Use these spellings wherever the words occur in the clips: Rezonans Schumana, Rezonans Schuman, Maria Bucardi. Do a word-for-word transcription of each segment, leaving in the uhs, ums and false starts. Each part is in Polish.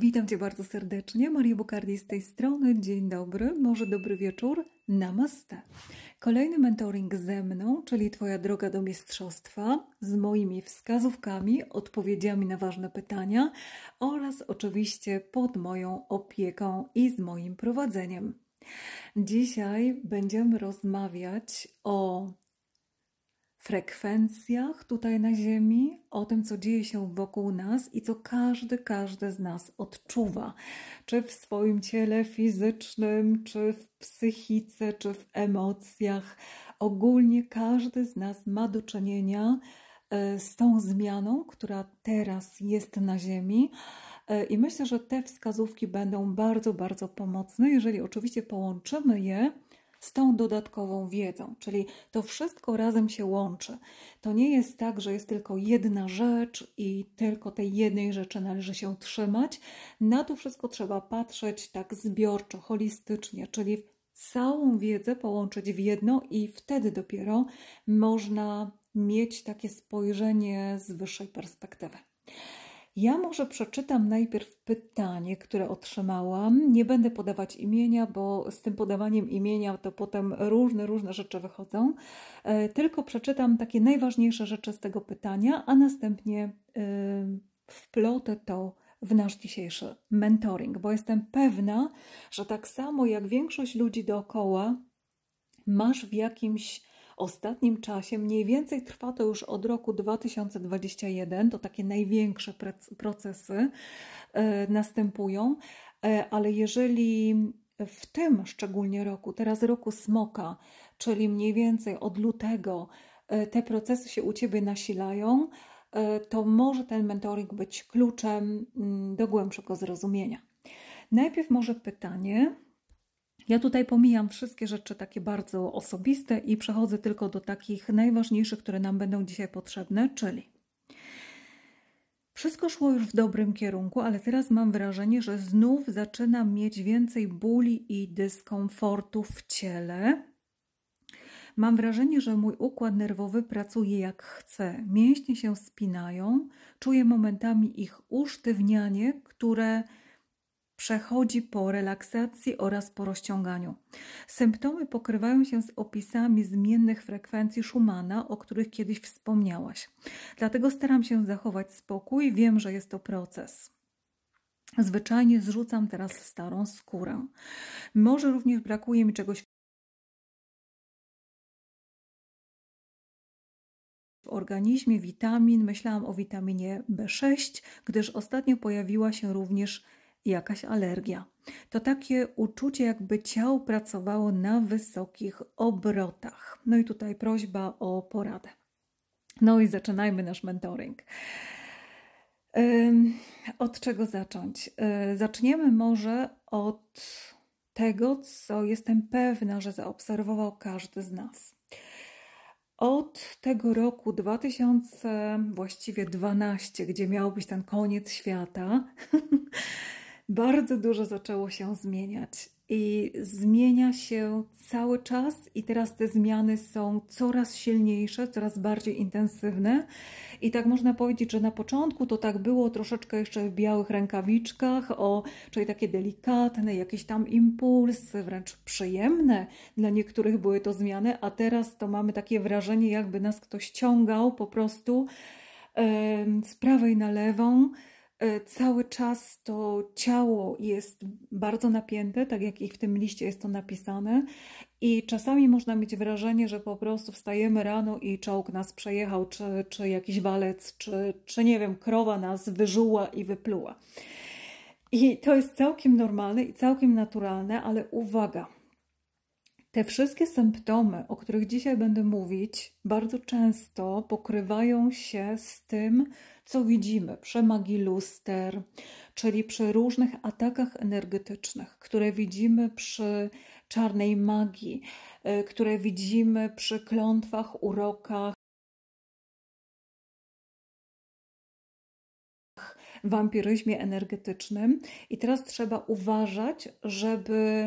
Witam Cię bardzo serdecznie, Maria Bucardi z tej strony. Dzień dobry, może dobry wieczór, namaste. Kolejny mentoring ze mną, czyli Twoja droga do mistrzostwa z moimi wskazówkami, odpowiedziami na ważne pytania oraz oczywiście pod moją opieką i z moim prowadzeniem. Dzisiaj będziemy rozmawiać o frekwencjach tutaj na Ziemi, o tym, co dzieje się wokół nas i co każdy, każdy z nas odczuwa. Czy w swoim ciele fizycznym, czy w psychice, czy w emocjach. Ogólnie każdy z nas ma do czynienia z tą zmianą, która teraz jest na Ziemi. I myślę, że te wskazówki będą bardzo, bardzo pomocne, jeżeli oczywiście połączymy je z tą dodatkową wiedzą, czyli to wszystko razem się łączy. To nie jest tak, że jest tylko jedna rzecz i tylko tej jednej rzeczy należy się trzymać. Na to wszystko trzeba patrzeć tak zbiorczo, holistycznie, czyli całą wiedzę połączyć w jedno i wtedy dopiero można mieć takie spojrzenie z wyższej perspektywy. Ja może przeczytam najpierw pytanie, które otrzymałam. Nie będę podawać imienia, bo z tym podawaniem imienia to potem różne, różne rzeczy wychodzą. Tylko przeczytam takie najważniejsze rzeczy z tego pytania, a następnie wplotę to w nasz dzisiejszy mentoring, bo jestem pewna, że tak samo jak większość ludzi dookoła, masz w jakimś ostatnim czasie, mniej więcej trwa to już od roku dwa tysiące dwudziestego pierwszego, to takie największe procesy następują, ale jeżeli w tym szczególnie roku, teraz roku smoka, czyli mniej więcej od lutego, te procesy się u Ciebie nasilają, to może ten mentoring być kluczem do głębszego zrozumienia. Najpierw może pytanie. Ja tutaj pomijam wszystkie rzeczy takie bardzo osobiste i przechodzę tylko do takich najważniejszych, które nam będą dzisiaj potrzebne, czyli wszystko szło już w dobrym kierunku, ale teraz mam wrażenie, że znów zaczynam mieć więcej bóli i dyskomfortu w ciele. Mam wrażenie, że mój układ nerwowy pracuje jak chce. Mięśnie się spinają, czuję momentami ich usztywnianie, które przechodzi po relaksacji oraz po rozciąganiu. Symptomy pokrywają się z opisami zmiennych frekwencji Schumana, o których kiedyś wspomniałaś. Dlatego staram się zachować spokój, wiem, że jest to proces. Zwyczajnie zrzucam teraz starą skórę. Może również brakuje mi czegoś w organizmie, witamin. Myślałam o witaminie B sześć, gdyż ostatnio pojawiła się również jakaś alergia. To takie uczucie, jakby ciało pracowało na wysokich obrotach. No i tutaj prośba o poradę. No i zaczynajmy nasz mentoring. Od czego zacząć? Zaczniemy może od tego, co jestem pewna, że zaobserwował każdy z nas. Od tego roku dwa tysiące dwunastego, gdzie miał być ten koniec świata, bardzo dużo zaczęło się zmieniać i zmienia się cały czas i teraz te zmiany są coraz silniejsze, coraz bardziej intensywne i tak można powiedzieć, że na początku to tak było troszeczkę jeszcze w białych rękawiczkach, o, czyli takie delikatne, jakieś tam impulsy, wręcz przyjemne, dla niektórych były to zmiany, a teraz to mamy takie wrażenie, jakby nas ktoś ciągał po prostu yy, z prawej na lewą. Cały czas to ciało jest bardzo napięte, tak jak i w tym liście jest to napisane i czasami można mieć wrażenie, że po prostu wstajemy rano i czołg nas przejechał, czy, czy jakiś walec, czy, czy nie wiem, krowa nas wyżuła i wypluła. I to jest całkiem normalne i całkiem naturalne, ale uwaga, te wszystkie symptomy, o których dzisiaj będę mówić, bardzo często pokrywają się z tym, co widzimy przy magii luster, czyli przy różnych atakach energetycznych, które widzimy przy czarnej magii, które widzimy przy klątwach, urokach, wampiryzmie energetycznym. I teraz trzeba uważać, żeby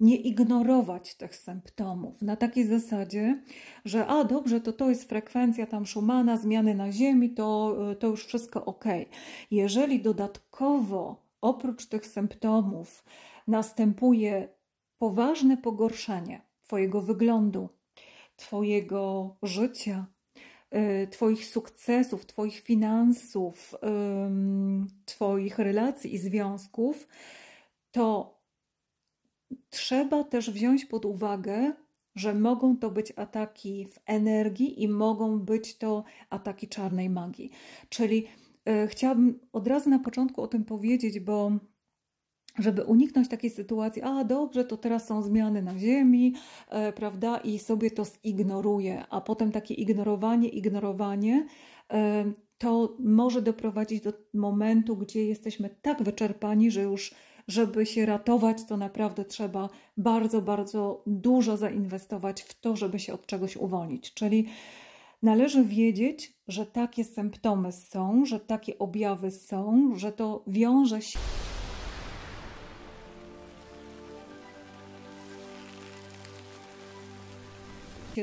nie ignorować tych symptomów na takiej zasadzie, że a dobrze, to to jest frekwencja tam Schumana, zmiany na Ziemi, to, to już wszystko ok. Jeżeli dodatkowo oprócz tych symptomów następuje poważne pogorszenie twojego wyglądu, twojego życia, twoich sukcesów, twoich finansów, twoich relacji i związków, to trzeba też wziąć pod uwagę, że mogą to być ataki w energii i mogą być to ataki czarnej magii. Czyli chciałabym od razu na początku o tym powiedzieć, bo żeby uniknąć takiej sytuacji, a dobrze, to teraz są zmiany na Ziemi, e, prawda, i sobie to zignoruje, a potem takie ignorowanie, ignorowanie, e, to może doprowadzić do momentu, gdzie jesteśmy tak wyczerpani, że już, żeby się ratować, to naprawdę trzeba bardzo, bardzo dużo zainwestować w to, żeby się od czegoś uwolnić. Czyli należy wiedzieć, że takie symptomy są, że takie objawy są, że to wiąże się...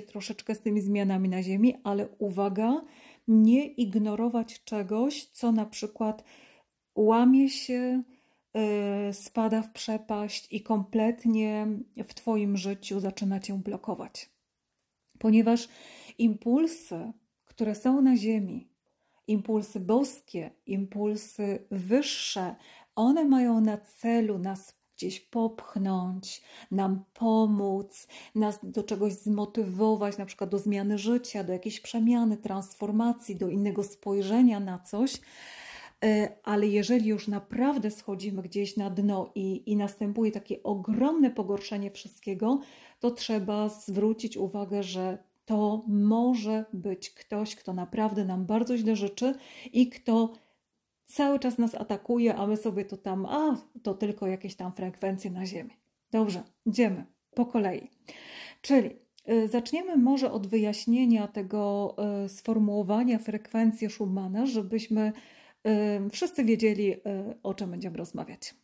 troszeczkę z tymi zmianami na Ziemi, ale uwaga, nie ignorować czegoś, co na przykład łamie się, yy, spada w przepaść i kompletnie w Twoim życiu zaczyna Cię blokować. Ponieważ impulsy, które są na Ziemi, impulsy boskie, impulsy wyższe, one mają na celu nas gdzieś popchnąć, nam pomóc, nas do czegoś zmotywować, na przykład do zmiany życia, do jakiejś przemiany, transformacji, do innego spojrzenia na coś. Ale jeżeli już naprawdę schodzimy gdzieś na dno i, i następuje takie ogromne pogorszenie wszystkiego, to trzeba zwrócić uwagę, że to może być ktoś, kto naprawdę nam bardzo źle życzy i kto cały czas nas atakuje, a my sobie to tam, a to tylko jakieś tam frekwencje na Ziemi. Dobrze, idziemy po kolei. Czyli y, zaczniemy może od wyjaśnienia tego y, sformułowania frekwencji Schumana, żebyśmy y, wszyscy wiedzieli, y, o czym będziemy rozmawiać.